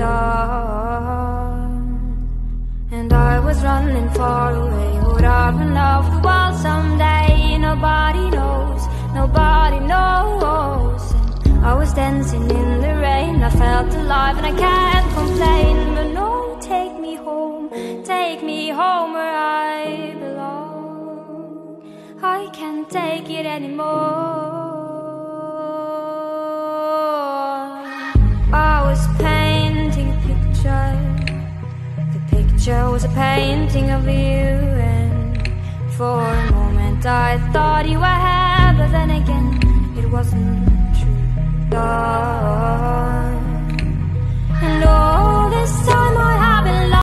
dawn, and I was running far away. Would I run off the world someday? Nobody knows, nobody knows. And I was dancing in the rain. I felt alive and I can't complain. But no, take me home where I belong. I can't take it anymore. I was painting a picture. The picture was a painting of you, and for a moment I thought you were here, but then again it wasn't true. Dawn. And all this time I